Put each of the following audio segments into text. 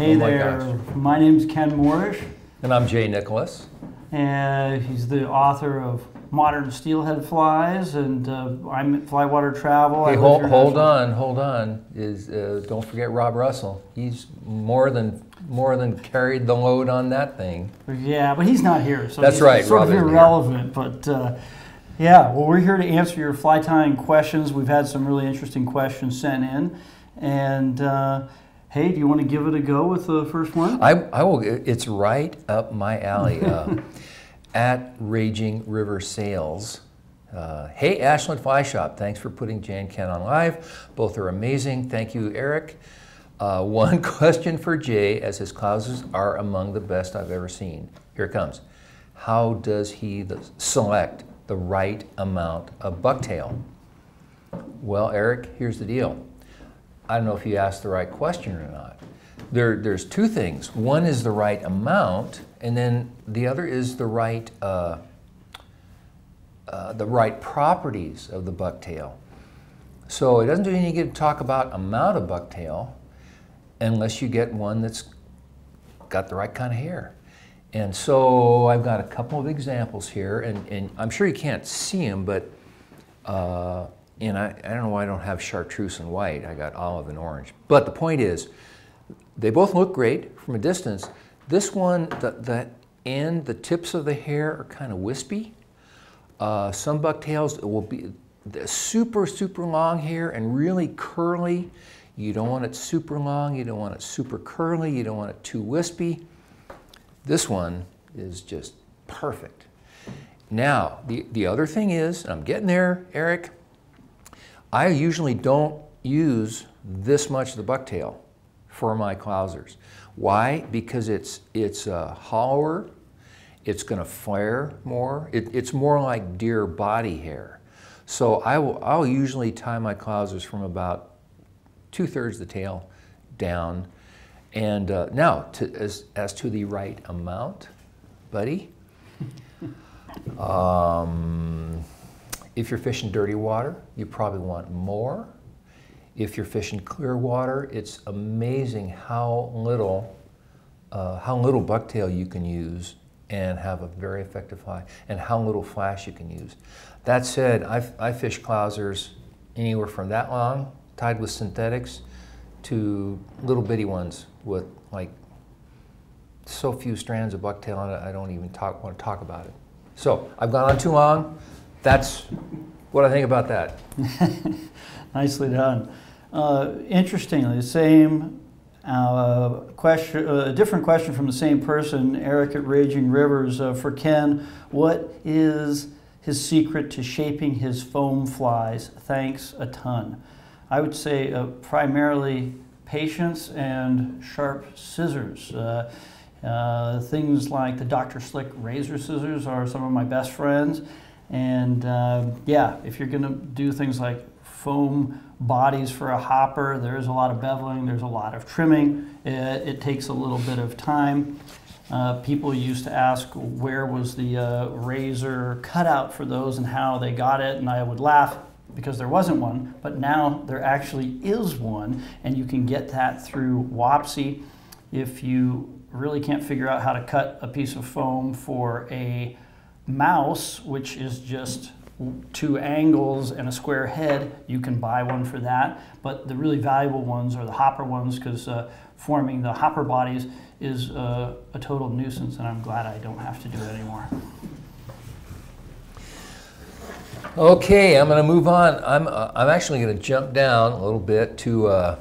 Hey there, my name's Ken Morrish. And I'm Jay Nicholas. And he's the author of Modern Steelhead Flies, and I'm at Flywater Travel. Hey, hold on. Don't forget Rob Russell. He's more than carried the load on that thing. Yeah, but he's not here, so that's right. Sort of irrelevant, but yeah. Well, we're here to answer your fly tying questions. We've had some really interesting questions sent in, and hey, do you want to give it a go with the first one? I will. It's right up my alley. At Raging River Sales. Hey, Ashland Fly Shop, thanks for putting Jan and Ken on live. Both are amazing. Thank you, Eric. One question for Jay, as his classes are among the best I've ever seen. Here it comes. How does he select the right amount of bucktail? Well, Eric, here's the deal. I don't know if you asked the right question or not. There's two things. One is the right amount, and then the other is the right properties of the bucktail. So it doesn't do any good to talk about amount of bucktail unless you get one that's got the right kind of hair. And so I've got a couple of examples here, and I'm sure you can't see them, but and I don't know why I don't have chartreuse and white. I got olive and orange. But the point is, they both look great from a distance. This one, the tips of the hair are kind of wispy. Some bucktails will be super, super long hair and really curly. You don't want it super long. You don't want it super curly. You don't want it too wispy. This one is just perfect. Now, the other thing is, and I'm getting there, Eric, I usually don't use this much of the bucktail for my clousers. Why? Because it's hollower, it's going to flare more, it's more like deer body hair. So I'll usually tie my clousers from about 2/3 the tail down. And now, as to the right amount, buddy, if you're fishing dirty water, you probably want more. If you're fishing clear water, it's amazing how little bucktail you can use and have a very effective fly, and how little flash you can use. That said, I fish clousers anywhere from that long, tied with synthetics, to little bitty ones with like so few strands of bucktail on it, I don't even want to talk about it. So I've gone on too long. That's what I think about that. Nicely done. Interestingly, the same question, a different question from the same person, Eric at Raging Rivers, for Ken. What is his secret to shaping his foam flies? Thanks a ton. I would say primarily patience and sharp scissors. Things like the Dr. Slick razor scissors are some of my best friends. And yeah, if you're going to do things like foam bodies for a hopper, there's a lot of beveling, there's a lot of trimming. It takes a little bit of time. People used to ask where was the razor cutout for those and how they got it, and I would laugh because there wasn't one, but now there actually is one, and you can get that through Wopsy. If you really can't figure out how to cut a piece of foam for a mouse, which is just two angles and a square head, you can buy one for that. But the really valuable ones are the hopper ones, because forming the hopper bodies is a total nuisance, and I'm glad I don't have to do it anymore. Okay, I'm going to move on. I'm actually going to jump down a little bit to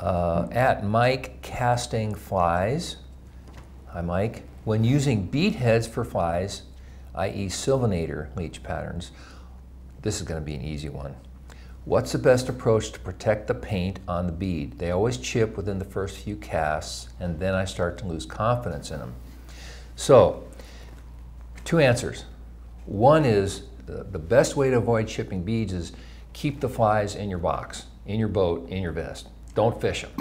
at Mike Casting Flies. Hi, Mike. When using bead heads for flies, i.e. Sylvanator leech patterns, this is going to be an easy one. What's the best approach to protect the paint on the bead? They always chip within the first few casts, and then I start to lose confidence in them. So, two answers. One is, the best way to avoid chipping beads is keep the flies in your box, in your boat, in your vest. Don't fish them.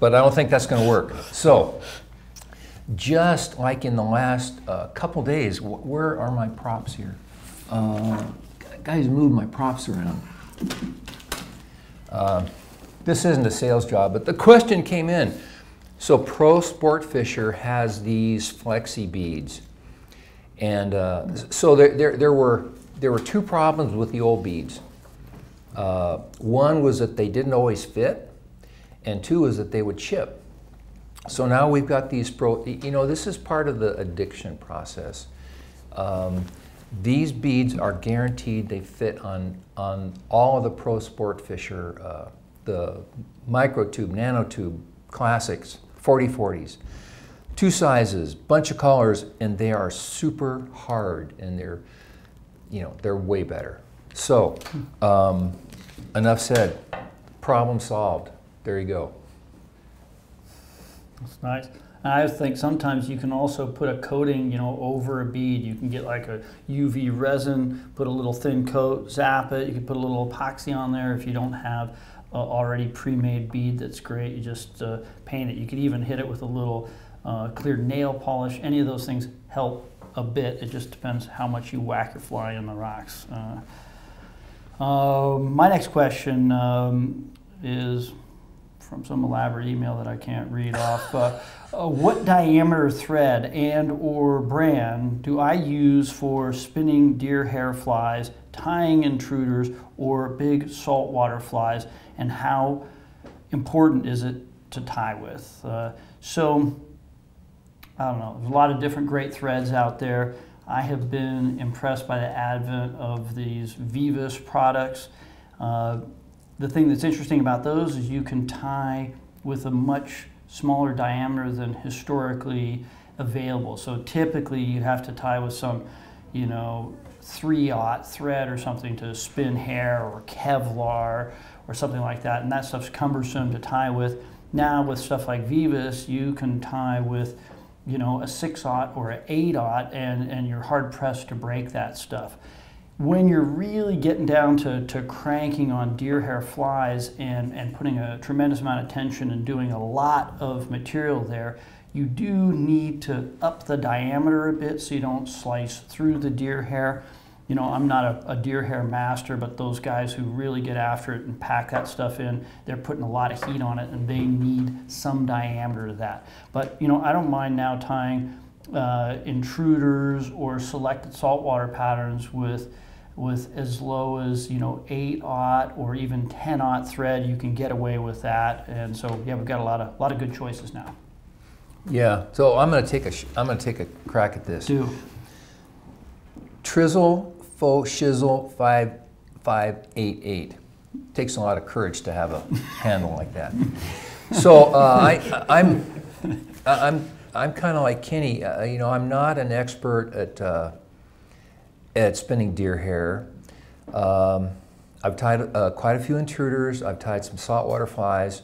But I don't think that's going to work. So, just like in the last couple days, where are my props here? Guys, move my props around. This isn't a sales job, but the question came in. So Pro Sportfisher has these flexi beads. And so there were two problems with the old beads. One was that they didn't always fit, and two is that they would chip. So now we've got these this is part of the addiction process. These beads are guaranteed they fit on all of the Pro Sportfisher, the microtube, nanotube, classics, 4040s. Two sizes, bunch of collars, and they are super hard, and they're way better. So, enough said, problem solved. There you go. That's nice. I think sometimes you can also put a coating, over a bead. You can get like a UV resin, put a little thin coat, zap it. You can put a little epoxy on there if you don't have a already pre-made bead. That's great. You just paint it. You could even hit it with a little clear nail polish. Any of those things help a bit. It just depends how much you whack your fly in the rocks. My next question is from some elaborate email that I can't read off. What diameter thread and or brand do I use for spinning deer hair flies, tying intruders, or big saltwater flies, and how important is it to tie with? So I don't know, there's a lot of different great threads out there. I have been impressed by the advent of these Vivas products. The thing that's interesting about those is you can tie with a much smaller diameter than historically available. So typically you have to tie with some, 3/0 thread or something to spin hair or Kevlar or something like that. And that stuff's cumbersome to tie with. Now with stuff like Vivas, you can tie with, a 6/0 or an 8/0 and you're hard pressed to break that stuff. When you're really getting down to cranking on deer hair flies and putting a tremendous amount of tension and doing a lot of material there, you do need to up the diameter a bit so you don't slice through the deer hair. I'm not a deer hair master, but those guys who really get after it and pack that stuff in, they're putting a lot of heat on it and they need some diameter to that. But, I don't mind now tying intruders or selected saltwater patterns with as low as 8/0 or even 10/0 thread. You can get away with that, and so yeah, we've got a lot of good choices now. Yeah, so I'm gonna take a crack at this. Do Trizzle faux shizzle 5588. Takes a lot of courage to have a handle like that. So I'm kind of like Kenny. I'm not an expert at spinning deer hair. I've tied quite a few intruders. I've tied some saltwater flies.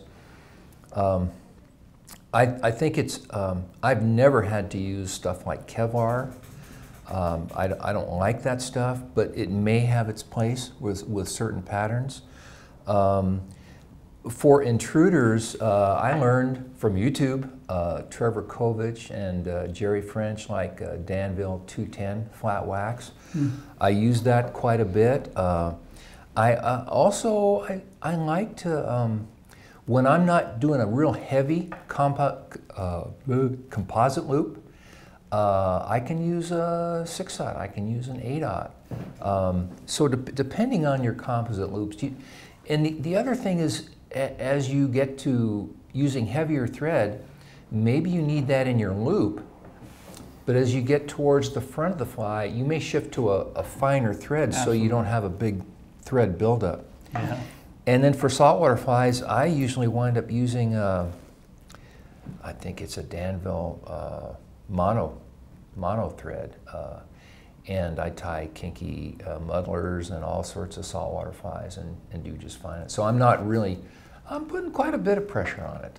I think it's, I've never had to use stuff like Kevlar. I don't like that stuff, but it may have its place with certain patterns. For intruders, I learned from YouTube, Trevor Kovitch and Jerry French, like Danville 210 flat wax. I use that quite a bit. I like to, when I'm not doing a real heavy composite loop, I can use a 6/0, I can use an 8/0. So depending on your composite loops, and the other thing is, as you get to using heavier thread, maybe you need that in your loop, but as you get towards the front of the fly, you may shift to a finer thread. Absolutely. So you don't have a big thread buildup. Yeah. And then for saltwater flies, I usually wind up using, I think it's a Danville mono thread, and I tie kinky muddlers and all sorts of saltwater flies and do just fine. So I'm not really, I'm putting quite a bit of pressure on it.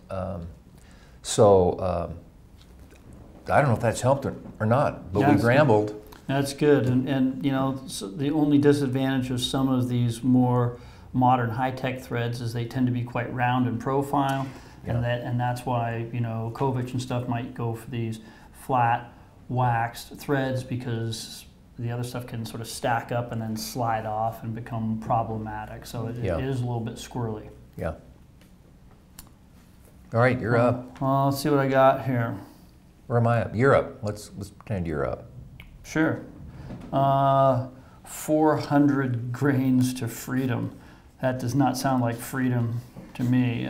I don't know if that's helped or not, but we rambled. That's good, and so the only disadvantage of some of these more modern high-tech threads is they tend to be quite round in profile, yeah. and that's why, Kovitch and stuff might go for these flat waxed threads, because the other stuff can sort of stack up and then slide off and become problematic. So it is a little bit squirrely. Yeah. All right, you're up. Well, let's see what I got here. Where am I up? You're up. Let's pretend you're up. Sure. 400 grains to freedom. That does not sound like freedom to me.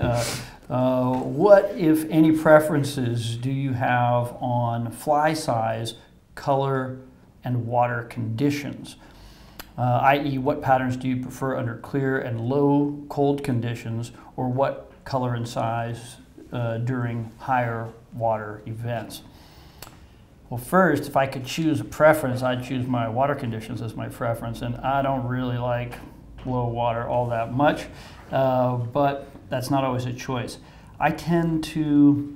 What, if any, preferences do you have on fly size, color, and water conditions? I.e., what patterns do you prefer under clear and low cold conditions, or what color and size during higher water events? Well, first, if I could choose a preference, I'd choose my water conditions as my preference, and I don't really like low water all that much, but that's not always a choice. I tend to,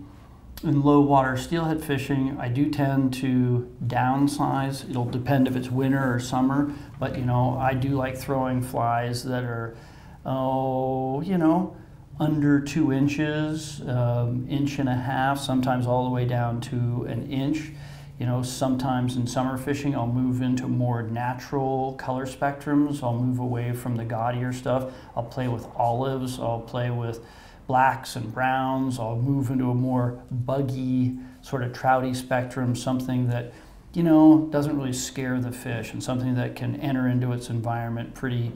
in low water steelhead fishing, I do tend to downsize. It'll depend if it's winter or summer, but you know, I do like throwing flies that are, oh, you know, under 2 inches, inch and a half, sometimes all the way down to an inch. You know, sometimes in summer fishing, I'll move into more natural color spectrums. I'll move away from the gaudier stuff. I'll play with olives. I'll play with blacks and browns. I'll move into a more buggy, sort of trouty spectrum, something that, you know, doesn't really scare the fish and something that can enter into its environment pretty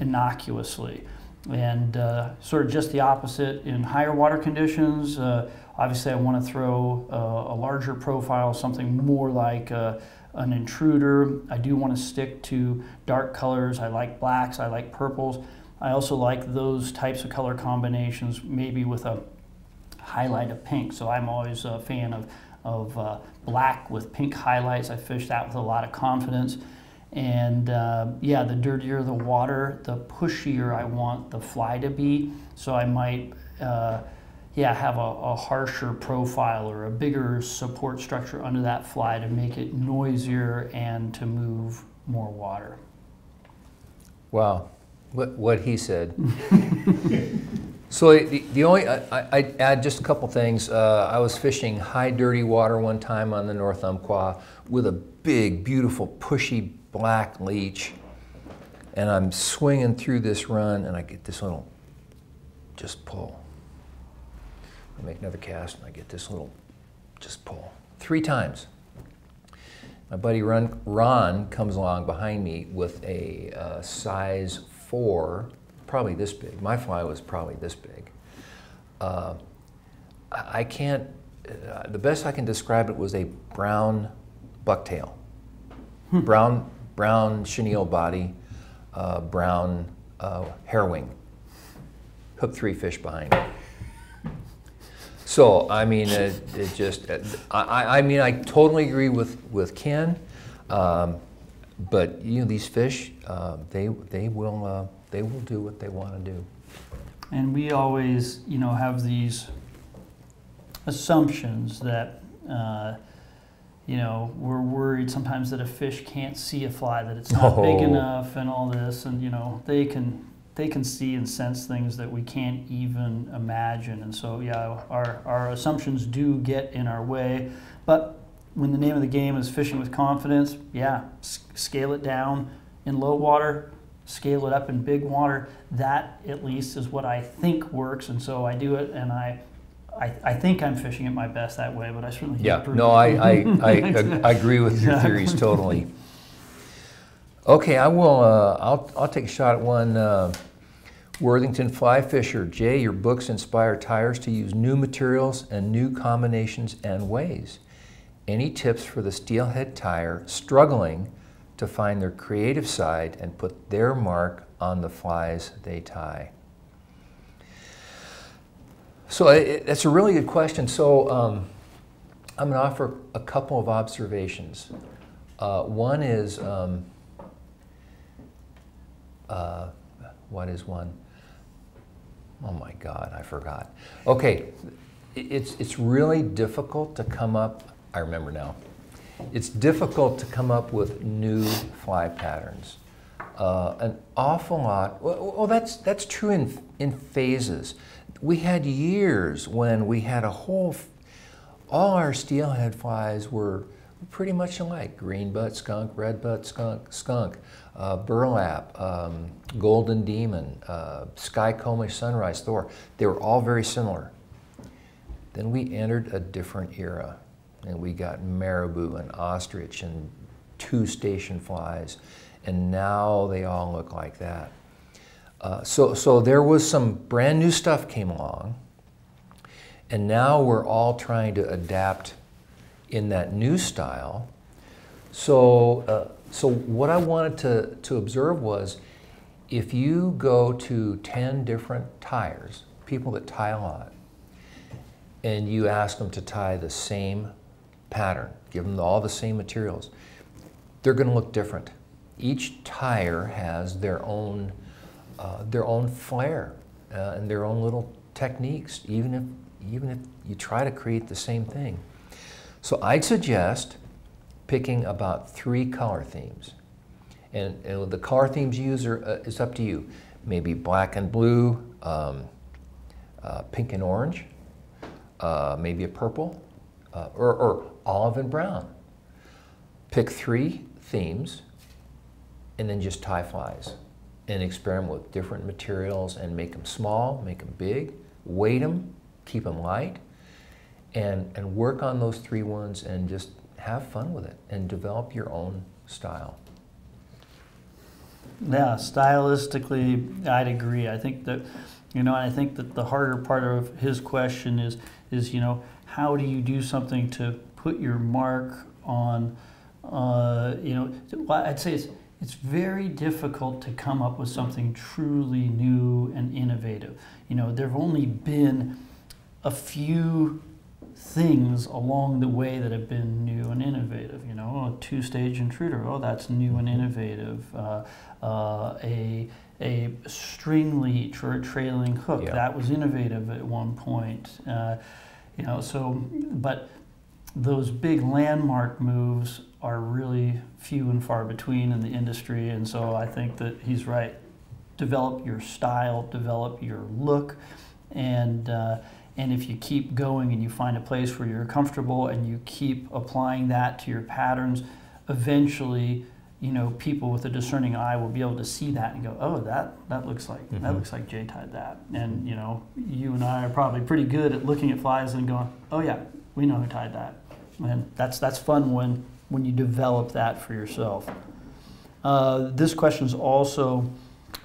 innocuously. And sort of just the opposite in higher water conditions. Obviously, I want to throw a larger profile, something more like an intruder. I do want to stick to dark colors. I like blacks. I like purples. I also like those types of color combinations, maybe with a highlight of pink. So I'm always a fan of black with pink highlights. I fish that with a lot of confidence. And yeah, the dirtier the water, the pushier I want the fly to be. So I might, yeah, have a harsher profile or a bigger support structure under that fly to make it noisier and to move more water. Wow, what he said. So the only, I add just a couple things. I was fishing high dirty water one time on the North Umpqua with a big, beautiful, pushy black leech. And I'm swinging through this run and I get this little, just pull. I make another cast and I get this little, just pull. 3 times. My buddy Ron comes along behind me with a size 4. Probably this big. My fly was probably this big. I can't, the best I can describe it was a brown bucktail. Brown chenille body, brown hair wing. Hooked 3 fish behind me. So, I mean, it just, I mean, I totally agree with Ken, but, you know, these fish, they will do what they want to do. And we always, you know, have these assumptions that, you know, we're worried sometimes that a fish can't see a fly, that it's not big enough and all this. And, you know, they can see and sense things that we can't even imagine. And so, yeah, our assumptions do get in our way. But when the name of the game is fishing with confidence, yeah, scale it down in low water, scale it up in big water. That at least is what I think works, and so I do it, and I think I'm fishing at my best that way, but I certainly can't. Yeah, no, I agree with your theories totally. Okay, I will, I'll take a shot at one. Worthington Fly Fisher, Jay, your books inspire tires to use new materials and new combinations and ways. Any tips for the steelhead tire struggling to find their creative side and put their mark on the flies they tie? So that's a really good question. So I'm going to offer a couple of observations. One is, what is one? Oh my God, I forgot. Okay, it's really difficult to come up, I remember now. It's difficult to come up with new fly patterns. An awful lot. Well, that's true in phases. We had years when we had a whole. All our steelhead flies were pretty much alike: green butt skunk, red butt skunk, burlap, golden demon, Skycomish Sunrise, Thor. They were all very similar. Then we entered a different era, and we got marabou and ostrich and two station flies, and now they all look like that. So there was some brand new stuff came along, and now we're all trying to adapt in that new style. So what I wanted to observe was, if you go to 10 different tiers, people that tie a lot, and you ask them to tie the same pattern, give them all the same materials, they're going to look different. Each tire has their own flair and their own little techniques, even if you try to create the same thing. So I'd suggest picking about 3 color themes. And the color themes you use is up to you. Maybe black and blue, pink and orange, maybe a purple, or olive and brown. Pick 3 themes and then just tie flies and experiment with different materials and make them small, make them big, weight them, keep them light, and work on those 3 ones and just have fun with it and develop your own style. Yeah, stylistically, I'd agree. I think that, you know, I think that the harder part of his question is, you know, how do you do something to put your mark on, you know, I'd say it's very difficult to come up with something truly new and innovative. You know, there have only been a few things along the way that have been new and innovative. You know, a two-stage intruder, oh, that's new and innovative. A string leech or a trailing hook, yeah, that was innovative at one point. You know, so, but those big landmark moves are really few and far between in the industry, and so I think that he's right. Develop your style, develop your look, and if you keep going and you find a place where you're comfortable and you keep applying that to your patterns, eventually, you know, people with a discerning eye will be able to see that and go, oh, that looks like, mm-hmm, that looks like Jay tied that. And you know, you and I are probably pretty good at looking at flies and going, oh yeah, we know who tied that. And that's fun when you develop that for yourself. This question is also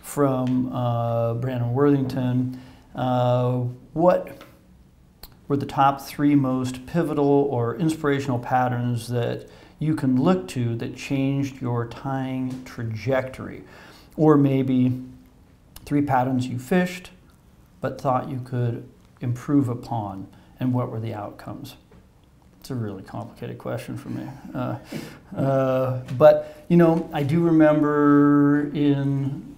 from Brandon Worthington. What were the top 3 most pivotal or inspirational patterns that you can look to that changed your tying trajectory? Or maybe 3 patterns you fished but thought you could improve upon, and what were the outcomes? It's a really complicated question for me. But, you know, I do remember in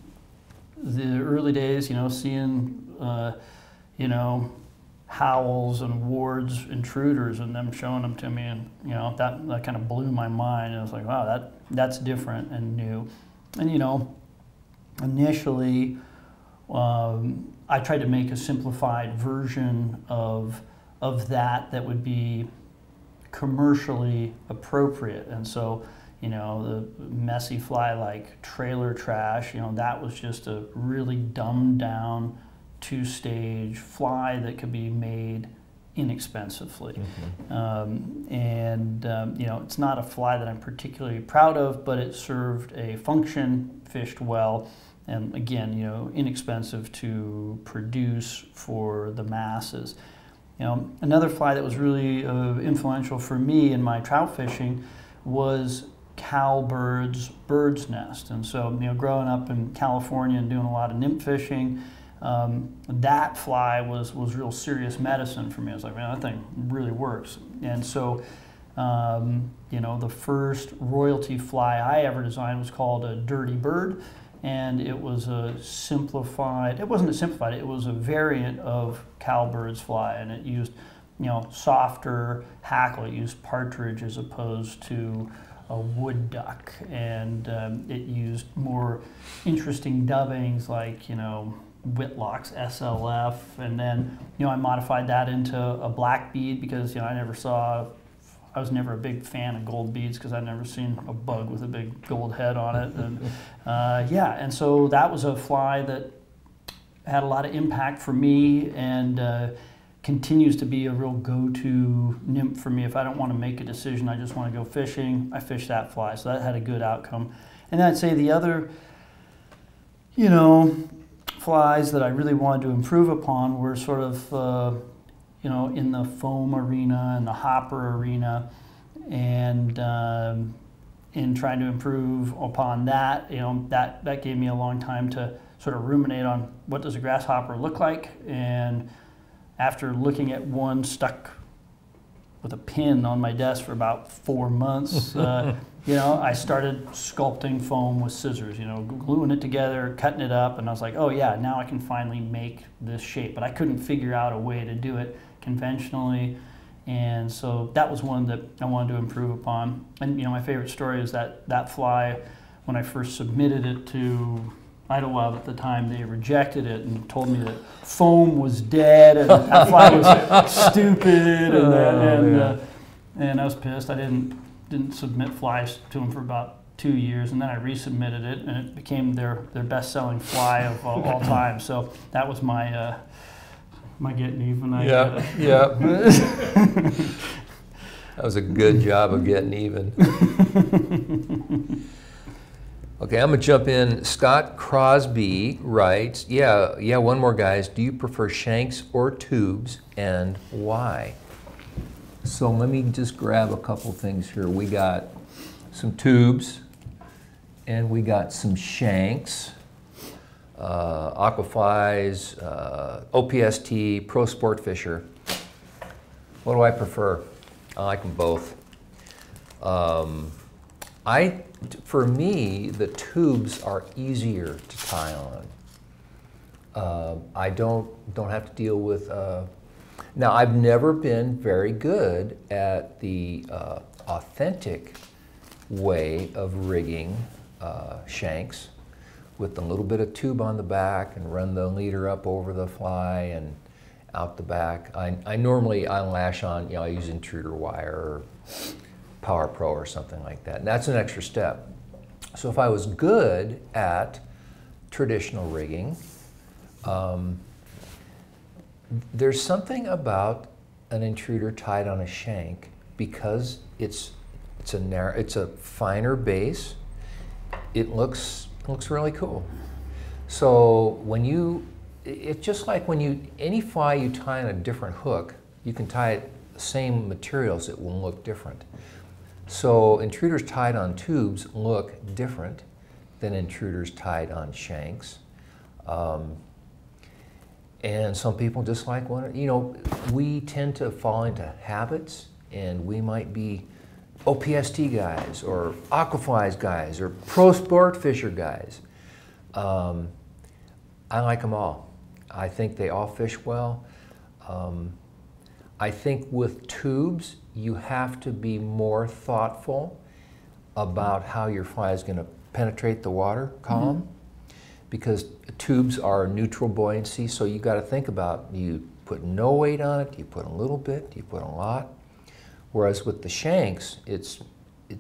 the early days, you know, seeing, you know, Howells and Ward's intruders and them showing them to me, and you know, that kind of blew my mind. I was like, wow, that's different and new. And you know, initially I tried to make a simplified version of that would be commercially appropriate. And so, you know, the messy fly like Trailer Trash, you know, that was just a really dumbed down two-stage fly that could be made inexpensively. Mm-hmm. You know, it's not a fly that I'm particularly proud of, but it served a function, fished well, and again, you know, inexpensive to produce for the masses. You know, another fly that was really influential for me in my trout fishing was Cowbird's Bird's Nest. And so, you know, growing up in California and doing a lot of nymph fishing, that fly was real serious medicine for me. I was like, man, that thing really works. And so, you know, the first royalty fly I ever designed was called a Dirty Bird, and it was it was a variant of Cowbird's fly, and it used, you know, softer hackle. It used partridge as opposed to a wood duck, and it used more interesting dubbings like, you know, Whitlock's SLF, and then, you know, I modified that into a black bead because, you know, I was never a big fan of gold beads because I'd never seen a bug with a big gold head on it. And yeah, and so that was a fly that had a lot of impact for me, and continues to be a real go-to nymph for me. If I don't want to make a decision, I just want to go fishing, I fish that fly. So that had a good outcome. And then I'd say the other, you know, flies that I really wanted to improve upon were sort of, you know, in the foam arena and the hopper arena, and in trying to improve upon that, you know, that gave me a long time to sort of ruminate on what does a grasshopper look like. And after looking at one stuck with a pin on my desk for about 4 months, you know, I started sculpting foam with scissors, you know, gluing it together, cutting it up, and I was like, oh yeah, now I can finally make this shape. But I couldn't figure out a way to do it conventionally, and so that was one that I wanted to improve upon. And, you know, my favorite story is that that fly, when I first submitted it to Idlewild at the time, they rejected it and told me that foam was dead and that fly was stupid, and I was pissed. I didn't submit flies to them for about 2 years, and then I resubmitted it, and it became their best-selling fly of all time. So that was my my getting even. Yeah. That was a good job of getting even. Okay, I'm gonna jump in. Scott Crosby writes, yeah, one more, guys. Do you prefer shanks or tubes, and why? So let me just grab a couple things here. We got some tubes, and we got some shanks. Aquafies, OPST, Pro Sportfisher. What do I prefer? I like them both. For me, the tubes are easier to tie on. I don't have to deal with. Now, I've never been very good at the authentic way of rigging shanks, with a little bit of tube on the back and run the leader up over the fly and out the back. I normally lash on. You know, I use intruder wire, or Power Pro or something like that. And that's an extra step. So if I was good at traditional rigging, there's something about an intruder tied on a shank, because it's a finer base. It looks really cool. So when you, it's just like when you, any fly you tie on a different hook, you can tie it the same materials, it will look different. So intruders tied on tubes look different than intruders tied on shanks. And some people just like one, you know, we tend to fall into habits, and we might be OPST guys or Aquafies guys or Pro Sport Fisher guys. I like them all. I think they all fish well. I think with tubes, you have to be more thoughtful about how your fly is going to penetrate the water column, because tubes are neutral buoyancy. So you got to think about, do you put no weight on it? Do you put a little bit? Do you put a lot? Whereas with the shanks, it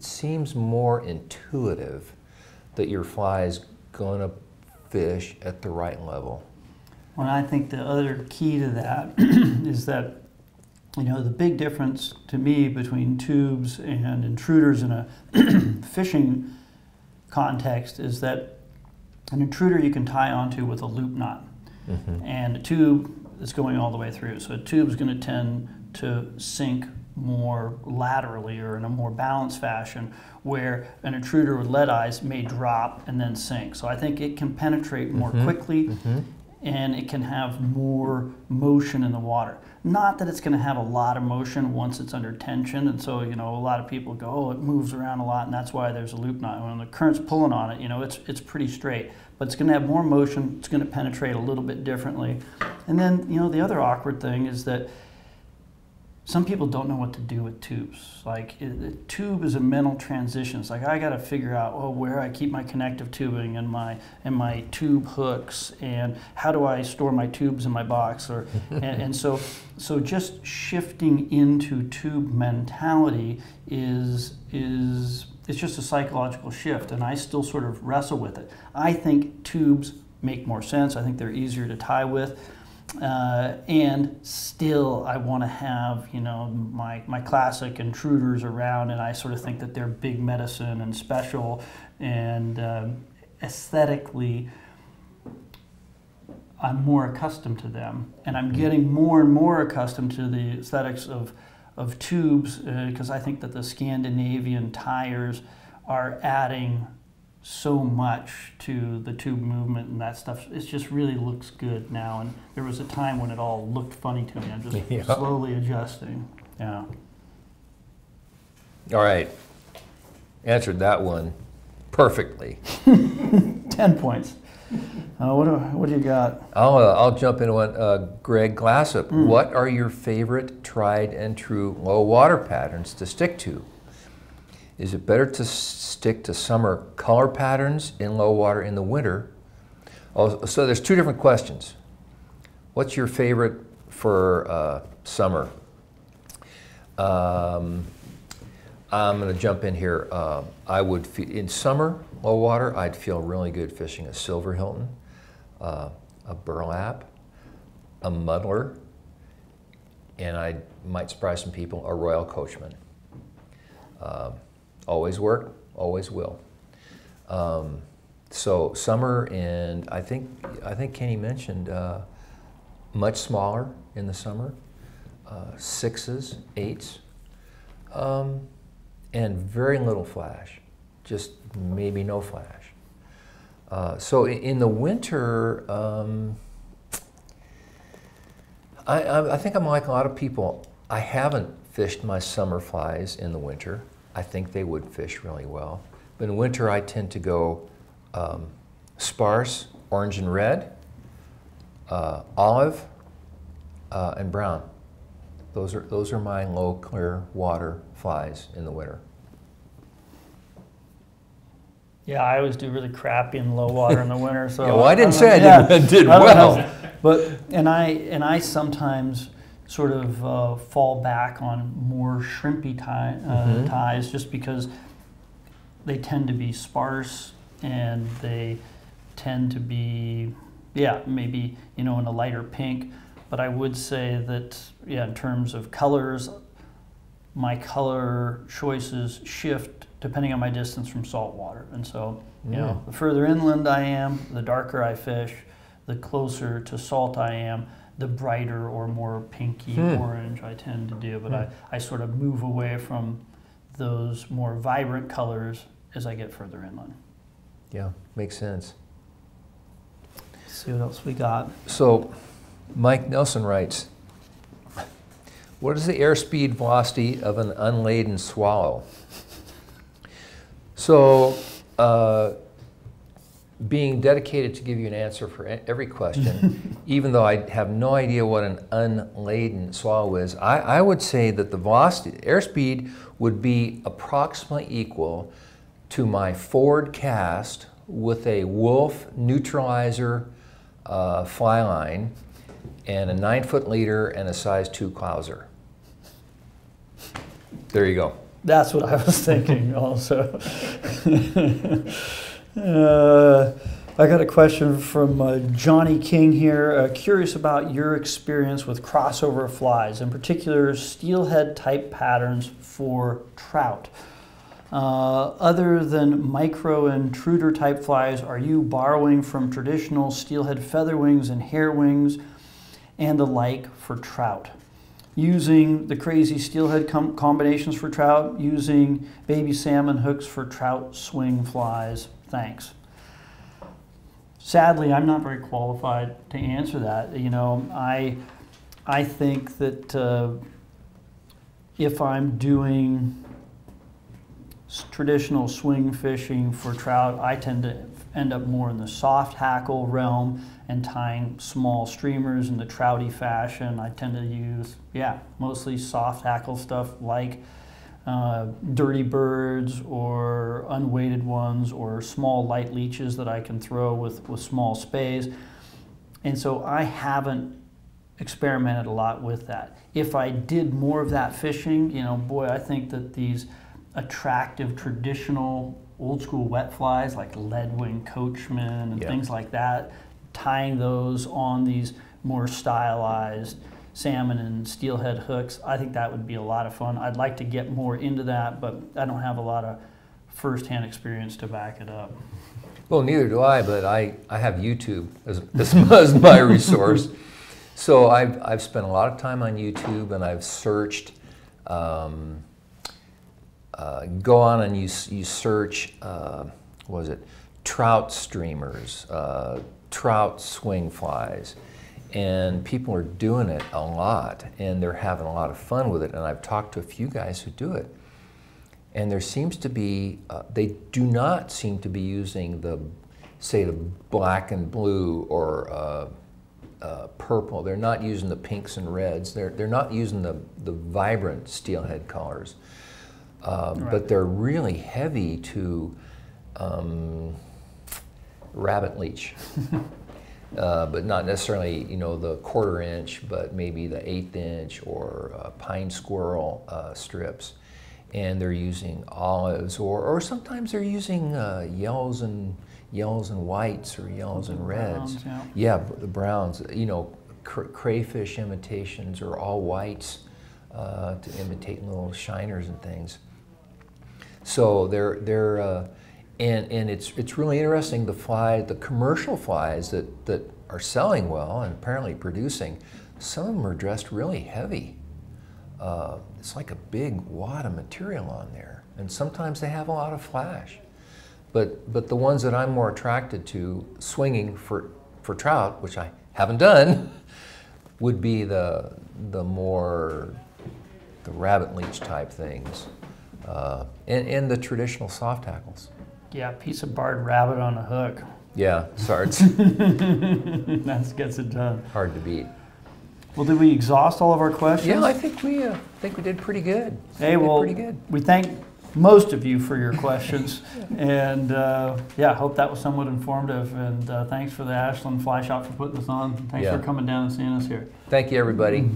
seems more intuitive that your fly is going to fish at the right level. Well, I think the other key to that is that, you know, the big difference to me between tubes and intruders in a fishing context is that an intruder you can tie onto with a loop knot, and a tube is going all the way through. So a tube is going to tend to sink more laterally or in a more balanced fashion, where an intruder with lead eyes may drop and then sink. So I think it can penetrate more quickly, and it can have more motion in the water. Not that it's going to have a lot of motion once it's under tension, and so, you know, a lot of people go, oh, it moves around a lot, and that's why there's a loop knot. When the current's pulling on it, you know, it's pretty straight, but it's going to have more motion, it's going to penetrate a little bit differently. And then, you know, the other awkward thing is that some people don't know what to do with tubes. Like, the tube is a mental transition. It's like, I got to figure out, oh, where I keep my connective tubing and my tube hooks, and how do I store my tubes in my box, or and so just shifting into tube mentality is just a psychological shift, and I still sort of wrestle with it. I think tubes make more sense. I think they're easier to tie with. And still I want to have, you know, my classic intruders around, and I sort of think that they're big medicine and special, and aesthetically I'm more accustomed to them, and I'm getting more and more accustomed to the aesthetics of tubes, because I think that the Scandinavian tires are adding so much to the tube movement, and that stuff, it just really looks good now. And there was a time when it all looked funny to me. I'm just slowly adjusting. Yeah. All right. Answered that one perfectly. 10 points. What do you got? I'll jump into one. Greg Glassop, what are your favorite tried and true low water patterns to stick to? Is it better to stick to summer color patterns in low water in the winter? Oh, so there's two different questions. What's your favorite for summer? I'm going to jump in here. I would in summer low water, I'd feel really good fishing a silver Hilton, a burlap, a muddler, and I might surprise some people, a royal coachman. Always work, always will. So summer, and I think Kenny mentioned much smaller in the summer, sixes, eights, and very little flash, just maybe no flash. So in the winter, I think I'm like a lot of people. I haven't fished my summer flies in the winter. I think they would fish really well. But in winter, I tend to go sparse, orange and red, olive, and brown. Those are my low clear water flies in the winter. Yeah, I always do really crappy in low water in the winter. So yeah, well, I didn't say I did well, but and I sometimes sort of fall back on more shrimpy ties, just because they tend to be sparse, and they tend to be, yeah, maybe, you know, in a lighter pink. But I would say that, yeah, in terms of colors, my color choices shift depending on my distance from salt water. And so, you know, the further inland I am, the darker I fish, the closer to salt I am, the brighter or more pinky orange I tend to do. But I sort of move away from those more vibrant colors as I get further inland. Yeah, makes sense. Let's see what else we got. So Mike Nelson writes, what is the airspeed velocity of an unladen swallow? So being dedicated to give you an answer for every question, even though I have no idea what an unladen swallow is, I would say that the velocity, airspeed would be approximately equal to my forward cast with a Wolf neutralizer fly line and a 9 foot leader and a size 2 clouser. There you go. That's what I was thinking also. I got a question from Johnny King here. Curious about your experience with crossover flies, in particular steelhead type patterns for trout. Other than micro intruder type flies, are you borrowing from traditional steelhead feather wings and hair wings and the like for trout? Using the crazy steelhead combinations for trout, using baby salmon hooks for trout swing flies. Thanks. Sadly, I'm not very qualified to answer that. You know, I think that if I'm doing traditional swing fishing for trout, I tend to end up more in the soft hackle realm and tying small streamers in the trouty fashion. I tend to use, yeah, mostly soft hackle stuff like dirty birds or unweighted ones or small light leeches that I can throw with small spays. And so I haven't experimented a lot with that. If I did more of that fishing, you know, boy, I think that these attractive traditional old school wet flies like lead wing coachman and things like that, tying those on these more stylized salmon and steelhead hooks. I think that would be a lot of fun. I'd like to get more into that, but I don't have a lot of first-hand experience to back it up. Well, neither do I, but I have YouTube as my resource. So I've spent a lot of time on YouTube, and I've searched, go on and you search, what was it, trout streamers, trout swing flies, and people are doing it a lot, and they're having a lot of fun with it, and I've talked to a few guys who do it. And there seems to be, they do not seem to be using the, say, the black and blue or purple. They're not using the pinks and reds. They're not using the vibrant steelhead colors. Right. But they're really heavy to rabbit leech. But not necessarily, you know, the 1/4 inch, but maybe the 1/8 inch or pine squirrel strips. And they're using olives, or sometimes they're using yellows and whites, or yellows and reds. Browns, yeah. Yeah, the browns. You know, crayfish imitations, or all whites to imitate little shiners and things. So they're and it's really interesting. The commercial flies that are selling well and apparently producing, some of them are dressed really heavy. It's like a big wad of material on there, and sometimes they have a lot of flash. But the ones that I'm more attracted to swinging for trout, which I haven't done, would be the rabbit leech type things, and the traditional soft tackles. Yeah, a piece of barred rabbit on a hook. Yeah, sards. That gets it done. Hard to beat. Well, did we exhaust all of our questions? Yeah, I think we did pretty good. Hey, well, we thank most of you for your questions, and yeah, hope that was somewhat informative. And thanks for the Ashland Fly Shop for putting this on. Thanks for coming down and seeing us here. Thank you, everybody.